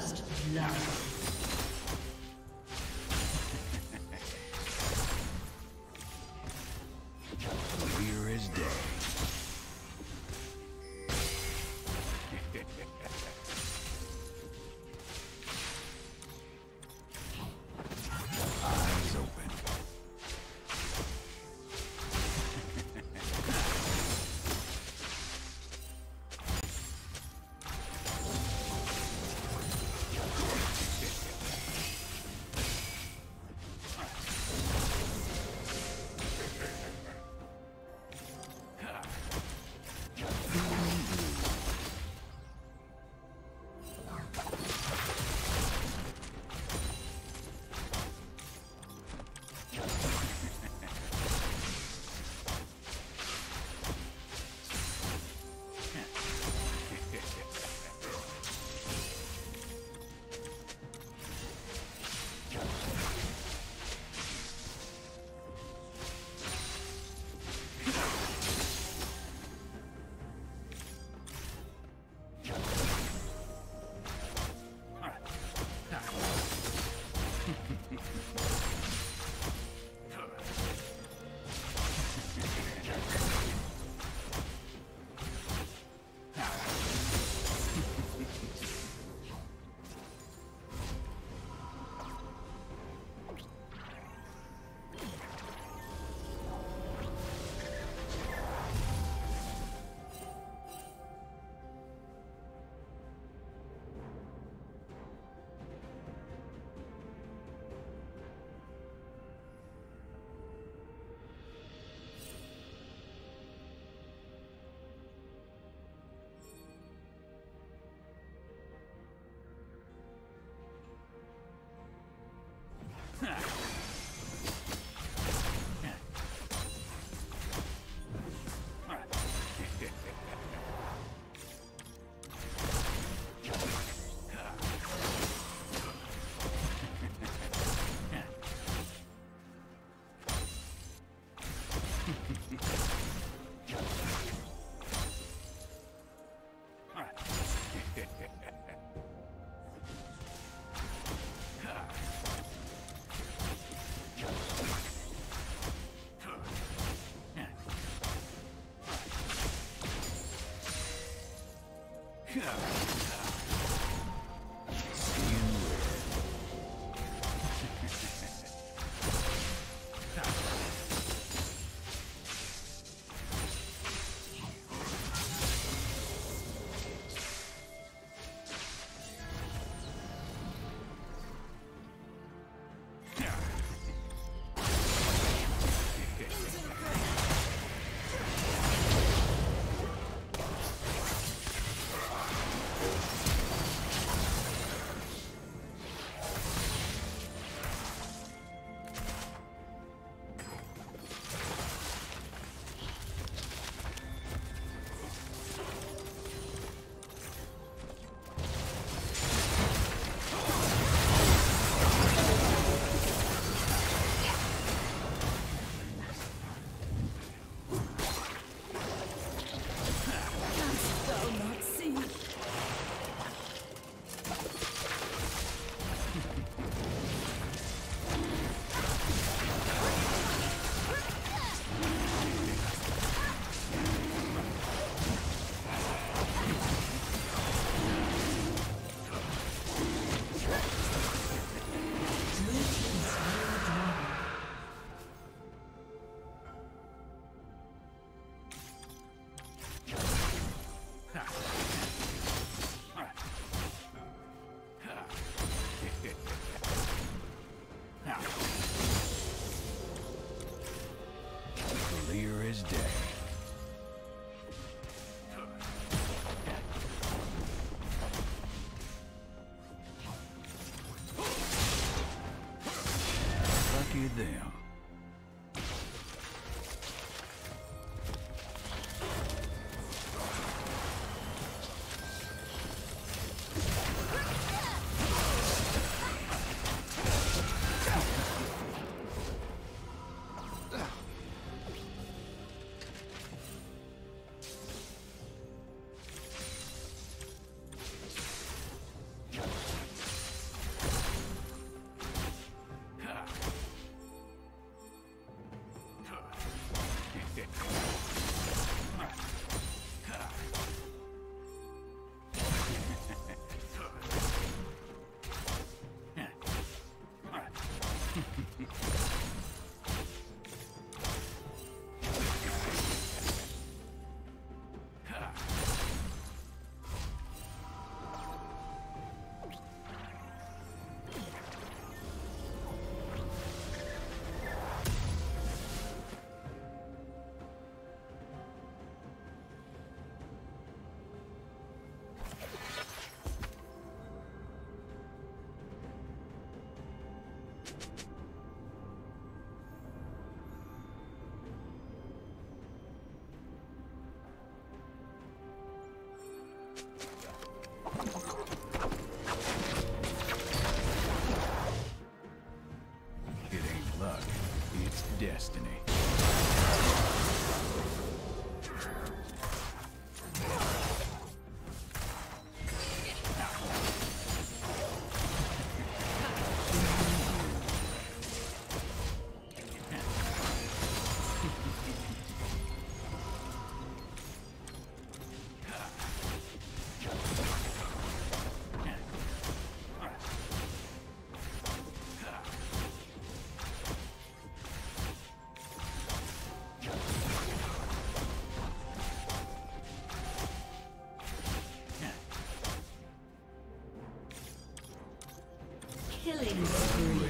First love. Killing spree.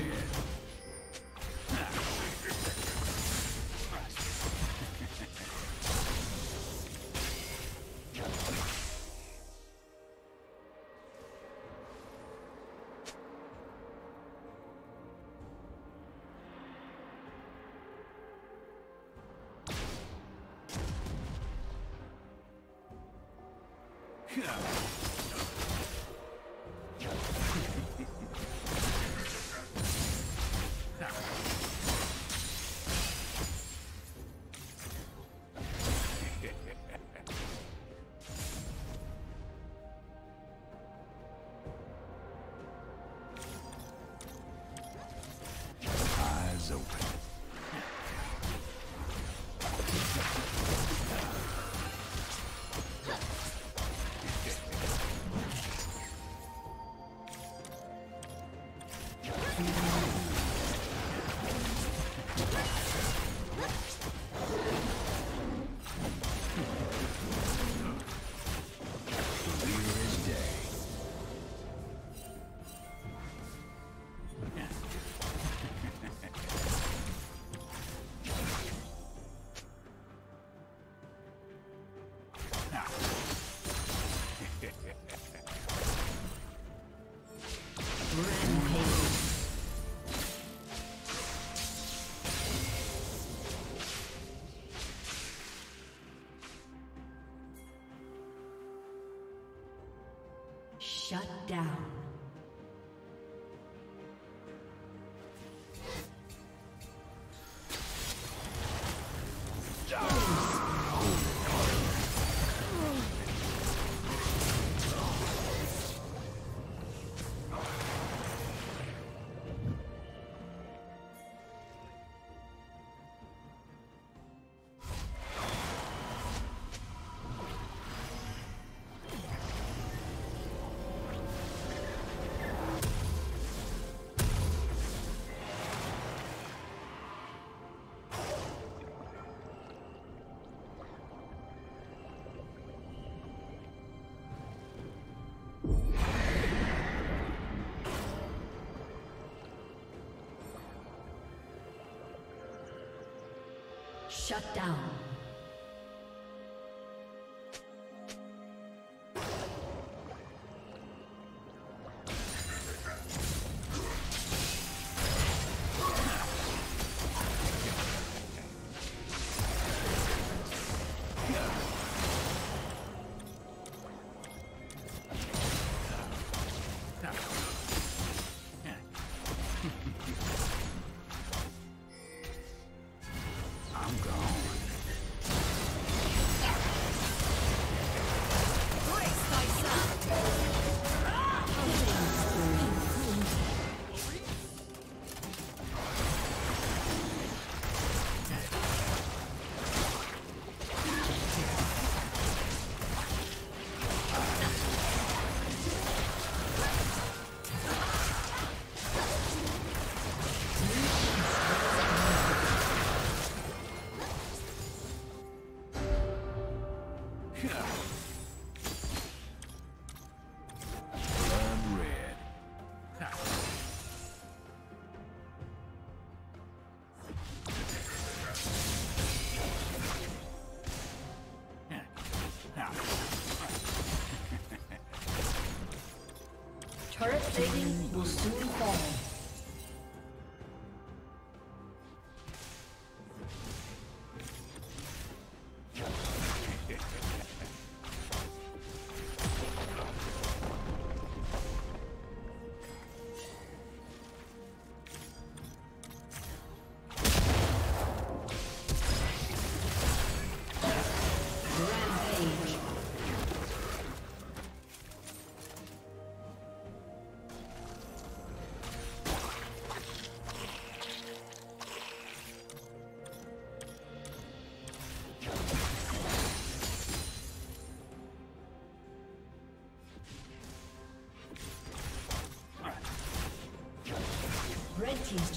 Shut down. Shut down. Turret plating will soon fall. team's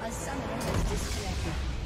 A summoner has disconnected.